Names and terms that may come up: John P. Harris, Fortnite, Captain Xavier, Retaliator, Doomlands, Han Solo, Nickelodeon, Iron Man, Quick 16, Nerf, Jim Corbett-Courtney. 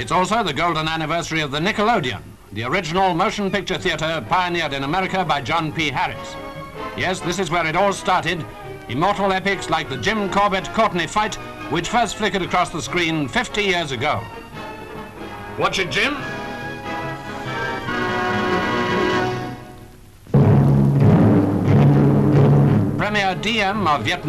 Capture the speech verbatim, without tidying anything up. It's also the golden anniversary of the Nickelodeon, the original motion picture theater pioneered in America by John P. Harris. Yes, this is where it all started. Immortal epics like the Jim Corbett-Courtney fight, which first flickered across the screen fifty years ago. Watch it, Jim. Premier D M of Vietnam.